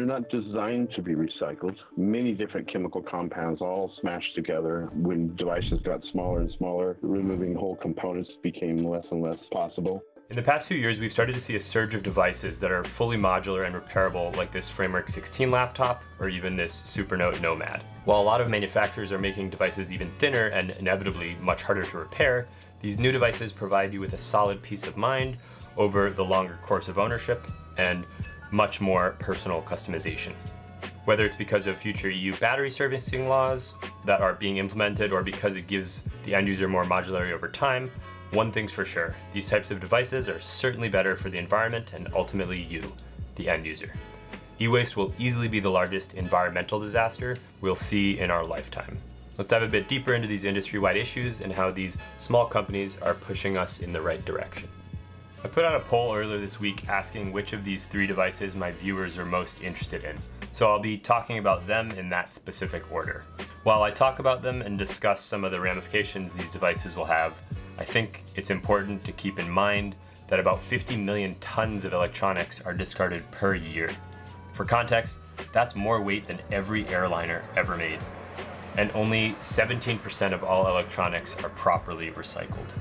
They're not designed to be recycled. Many different chemical compounds all smashed together when devices got smaller and smaller. Removing whole components became less and less possible. In the past few years, we've started to see a surge of devices that are fully modular and repairable, like this Framework 16 laptop or even this Supernote Nomad. While a lot of manufacturers are making devices even thinner and inevitably much harder to repair, these new devices provide you with a solid peace of mind over the longer course of ownership and much more personal customization. Whether it's because of future EU battery servicing laws that are being implemented or because it gives the end user more modularity over time, one thing's for sure, these types of devices are certainly better for the environment and ultimately you, the end user. E-waste will easily be the largest environmental disaster we'll see in our lifetime. Let's dive a bit deeper into these industry-wide issues and how these small companies are pushing us in the right direction. I put out a poll earlier this week asking which of these three devices my viewers are most interested in, so I'll be talking about them in that specific order. While I talk about them and discuss some of the ramifications these devices will have, I think it's important to keep in mind that about 50 million tons of electronics are discarded per year. For context, that's more weight than every airliner ever made. And only 17% of all electronics are properly recycled.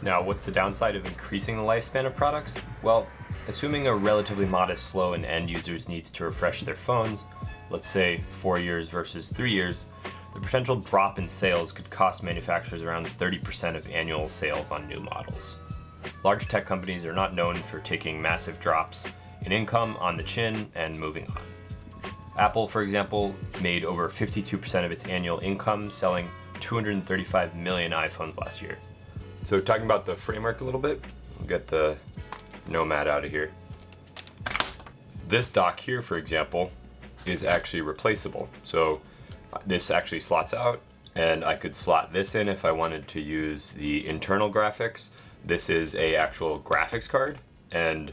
Now, what's the downside of increasing the lifespan of products? Well, assuming a relatively modest slow in end users' needs to refresh their phones, let's say 4 years versus 3 years, the potential drop in sales could cost manufacturers around 30% of annual sales on new models. Large tech companies are not known for taking massive drops in income on the chin and moving on. Apple, for example, made over 52% of its annual income selling 235 million iPhones last year. So talking about the Framework a little bit, we'll get the Nomad out of here. This dock here, for example, is actually replaceable. So this actually slots out, and I could slot this in if I wanted to use the internal graphics. This is an actual graphics card, and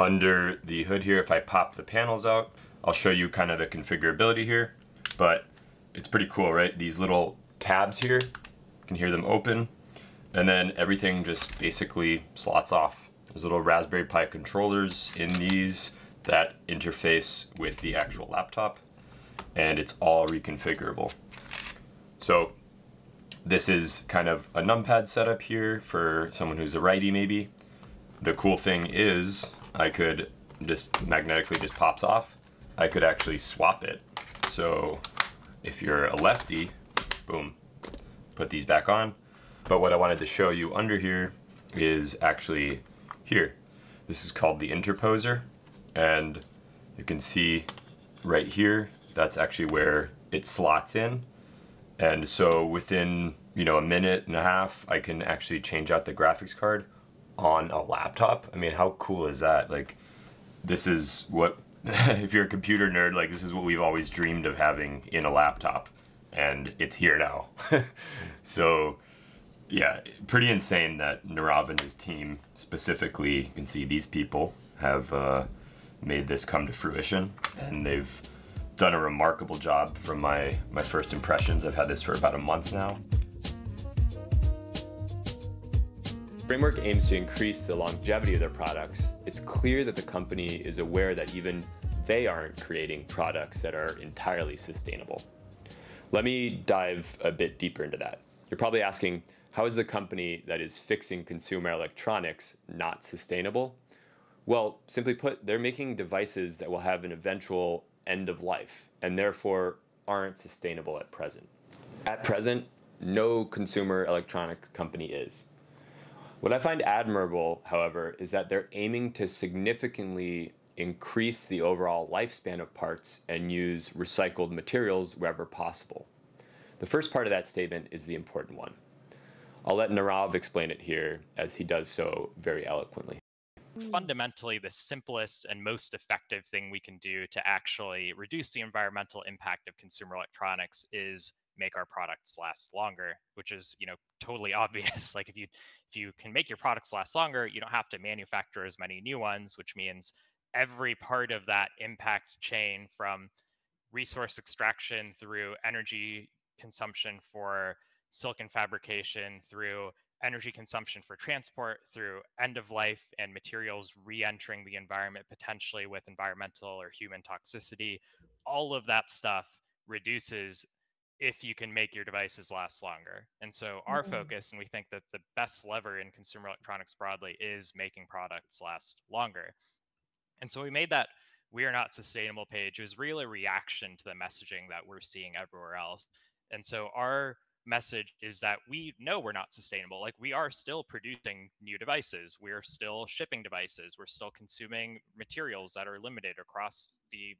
under the hood here, if I pop the panels out, I'll show you kind of the configurability here, but it's pretty cool, right? These little tabs here, you can hear them open, and then everything just basically slots off. There's little Raspberry Pi controllers in these that interface with the actual laptop, and it's all reconfigurable. So this is kind of a numpad setup here for someone who's a righty maybe. The cool thing is I could just magnetically just pops off. I could actually swap it. So if you're a lefty, boom, put these back on. But what I wanted to show you under here is actually here. This is called the interposer, and you can see right here that's actually where it slots in. And so within, you know, a minute and a half, I can actually change out the graphics card on a laptop. I mean, how cool is that? Like, this is what, if you're a computer nerd, like this is what we've always dreamed of having in a laptop, and it's here now. So yeah, pretty insane that Nirav and his team specifically, you can see these people have made this come to fruition, and they've done a remarkable job from my first impressions. I've had this for about a month now. Framework aims to increase the longevity of their products. It's clear that the company is aware that even they aren't creating products that are entirely sustainable. Let me dive a bit deeper into that. You're probably asking, how is the company that is fixing consumer electronics not sustainable? Well, simply put, they're making devices that will have an eventual end of life and therefore aren't sustainable at present. At present, no consumer electronics company is. What I find admirable, however, is that they're aiming to significantly increase the overall lifespan of parts and use recycled materials wherever possible. The first part of that statement is the important one. I'll let Nirav explain it here, as he does so very eloquently. Fundamentally, the simplest and most effective thing we can do to actually reduce the environmental impact of consumer electronics is make our products last longer, which is, you know, totally obvious. Like if you can make your products last longer, you don't have to manufacture as many new ones, which means every part of that impact chain, from resource extraction through energy consumption for silicon fabrication through energy consumption for transport through end of life and materials re-entering the environment, potentially with environmental or human toxicity. All of that stuff reduces if you can make your devices last longer. And so our focus, and we think that the best lever in consumer electronics broadly, is making products last longer. And so we made that We Are Not Sustainable page. It was really a reaction to the messaging that we're seeing everywhere else. And so our message is that we know we're not sustainable. Like, we are still producing new devices. We're still shipping devices. We're still consuming materials that are limited across the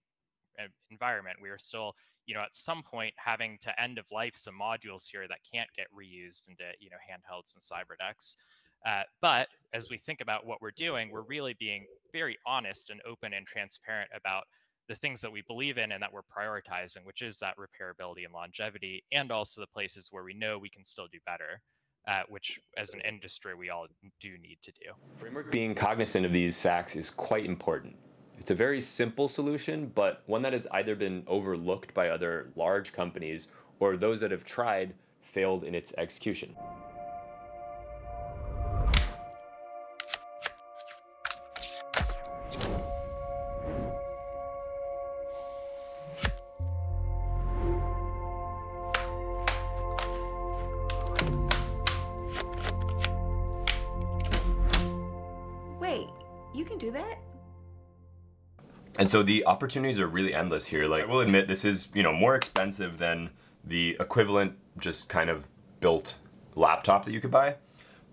environment. We are still, you know, at some point having to end of life some modules here that can't get reused into, you know, handhelds and cyberdecks. But as we think about what we're doing, we're really being very honest and open and transparent about the things that we believe in and that we're prioritizing, which is that repairability and longevity, and also the places where we know we can still do better, which as an industry, we all do need to do. Framework being cognizant of these facts is quite important. It's a very simple solution, but one that has either been overlooked by other large companies or those that have tried failed in its execution. And so the opportunities are really endless here. Like, I will admit, this is, you know, more expensive than the equivalent just kind of built laptop that you could buy.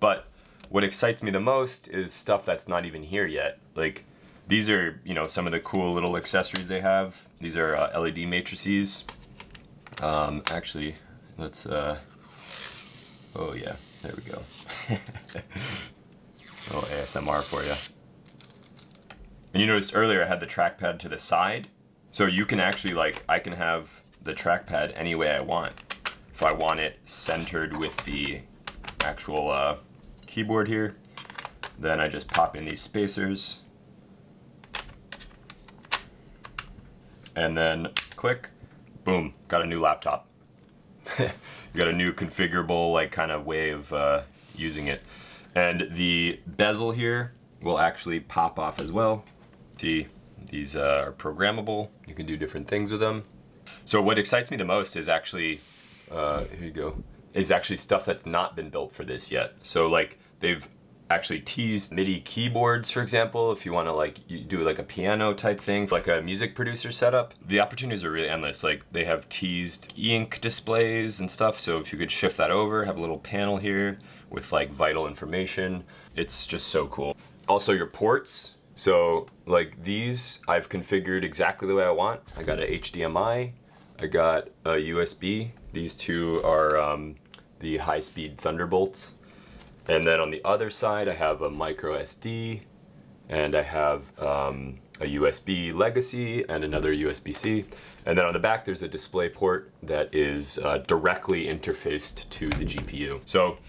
But what excites me the most is stuff that's not even here yet. Like, these are, you know, some of the cool little accessories they have. These are LED matrices. Actually, let's, oh yeah, there we go. Oh, ASMR for you. And you noticed earlier I had the trackpad to the side. So you can actually, like, I can have the trackpad any way I want. If I want it centered with the actual keyboard here, then I just pop in these spacers. And then click, boom, got a new laptop. You got a new configurable, like, kind of way of using it. And the bezel here will actually pop off as well. See, these are programmable. You can do different things with them. So what excites me the most is actually, here you go, is actually stuff that's not been built for this yet. So, like, they've actually teased MIDI keyboards, for example, if you want to, like, you do like a piano type thing, like a music producer setup. The opportunities are really endless. Like, they have teased e-ink displays and stuff. So if you could shift that over, have a little panel here with, like, vital information. It's just so cool. Also your ports. So, like, these I've configured exactly the way I want. I got a HDMI, I got a USB. These two are the high-speed Thunderbolts. And then on the other side, I have a micro SD, and I have a USB legacy and another USB-C. And then on the back, there's a display port that is directly interfaced to the GPU. So,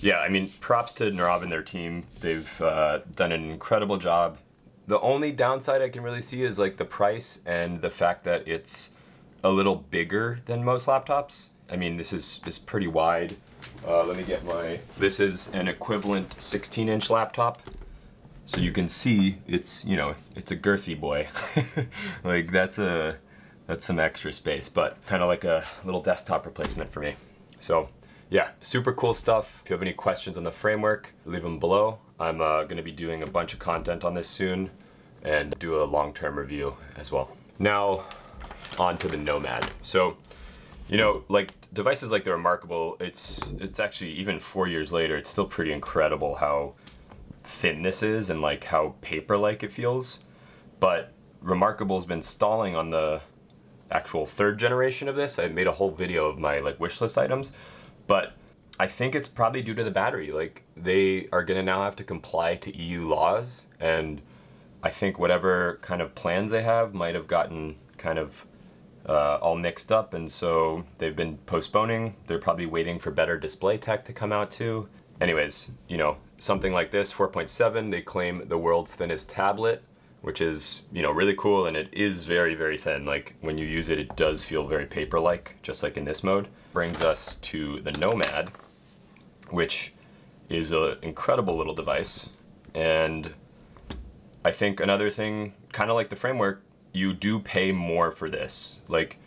yeah, I mean, props to Nirav and their team. They've done an incredible job. The only downside I can really see is, like, the price and the fact that it's a little bigger than most laptops. I mean, this is pretty wide. Let me get my, this is an equivalent 16-inch laptop. So you can see it's, you know, it's a girthy boy. Like, that's some extra space, but kind of like a little desktop replacement for me. So, yeah, super cool stuff. If you have any questions on the framework, leave them below. I'm gonna be doing a bunch of content on this soon and do a long-term review as well. Now, on to the Nomad. So, you know, like, devices like the reMarkable, it's actually, even 4 years later, it's still pretty incredible how thin this is and, like, how paper-like it feels. But reMarkable's been stalling on the actual third generation of this. I made a whole video of my, like, wish list items. But I think it's probably due to the battery. Like, they are gonna now have to comply to EU laws, and I think whatever kind of plans they have might have gotten kind of all mixed up, and so they've been postponing. They're probably waiting for better display tech to come out too. Anyways, you know, something like this, 4.7, they claim the world's thinnest tablet, which is, you know, really cool, and it is very, very thin. Like, when you use it, it does feel very paper-like, just like in this mode. Brings us to the Nomad, which is an incredible little device. And I think another thing, kind of like the Framework, you do pay more for this. Like,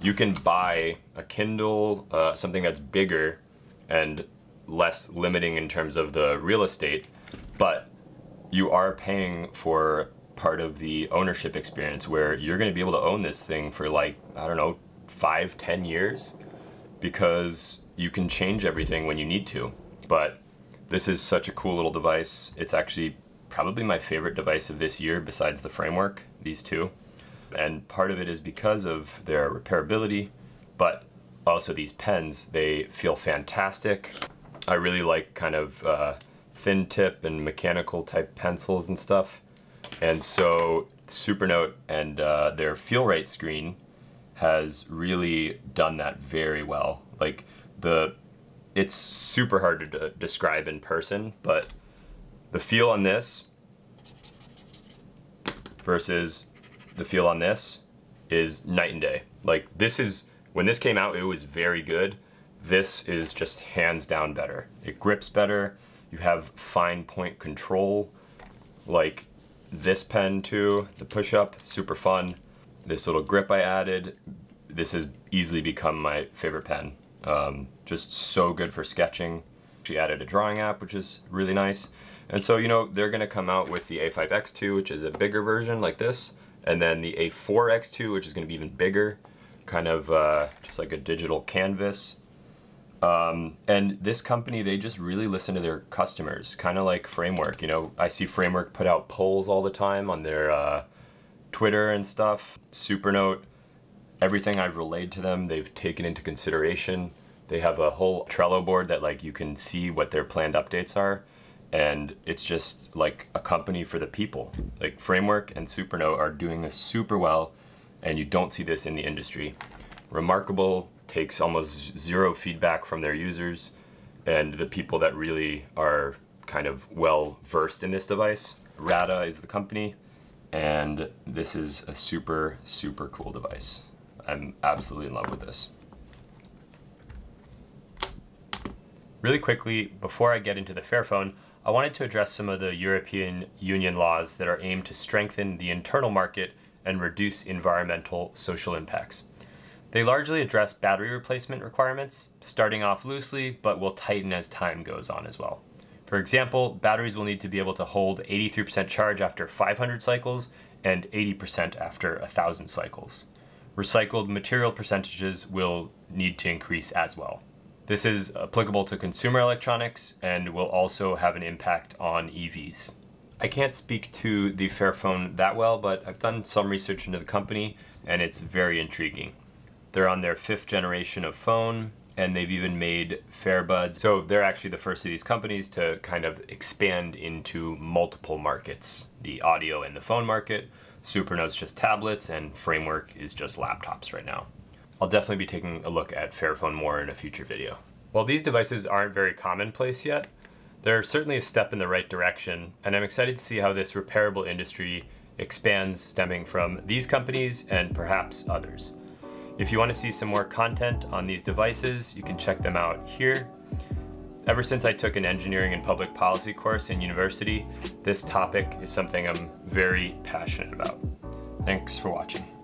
you can buy a Kindle, something that's bigger and less limiting in terms of the real estate, but you are paying for part of the ownership experience where you're going to be able to own this thing for, like, I don't know, 5-10 years, because you can change everything when you need to. But this is such a cool little device. It's actually probably my favorite device of this year besides the Framework, these two. And part of it is because of their repairability, but also these pens, they feel fantastic. I really like kind of thin tip and mechanical type pencils and stuff. And so Supernote and their feel right screen has really done that very well. Like, it's super hard to describe in person, but the feel on this versus the feel on this is night and day. Like, this is, when this came out, it was very good. This is just hands down better. It grips better. You have fine point control. Like this pen too, the push up, super fun. This little grip I added, this has easily become my favorite pen. Just so good for sketching. She added a drawing app, which is really nice. And so, you know, they're gonna come out with the A5X2, which is a bigger version like this, and then the A4X2, which is gonna be even bigger, kind of just like a digital canvas. And this company, they just really listen to their customers, kind of like Framework. You know, I see Framework put out polls all the time on their Twitter and stuff. Supernote, everything I've relayed to them, they've taken into consideration. They have a whole Trello board that, like, you can see what their planned updates are. And it's just like a company for the people. Like, Framework and Supernote are doing this super well, and you don't see this in the industry. reMarkable takes almost zero feedback from their users and the people that really are kind of well versed in this device. Rata is the company, and this is a super, super cool device. I'm absolutely in love with this. Really quickly, before I get into the Fairphone, I wanted to address some of the European Union laws that are aimed to strengthen the internal market and reduce environmental social impacts. They largely address battery replacement requirements, starting off loosely, but will tighten as time goes on as well. For example, batteries will need to be able to hold 83% charge after 500 cycles and 80% after 1,000 cycles. Recycled material percentages will need to increase as well. This is applicable to consumer electronics and will also have an impact on EVs. I can't speak to the Fairphone that well, but I've done some research into the company, and it's very intriguing. They're on their 5th generation of phone, and they've even made Fairbuds. So they're actually the first of these companies to kind of expand into multiple markets, the audio and the phone market. Supernote's just tablets, and Framework is just laptops right now. I'll definitely be taking a look at Fairphone more in a future video. While these devices aren't very commonplace yet, they're certainly a step in the right direction, and I'm excited to see how this repairable industry expands, stemming from these companies and perhaps others. If you want to see some more content on these devices, you can check them out here. Ever since I took an engineering and public policy course in university, this topic is something I'm very passionate about. Thanks for watching.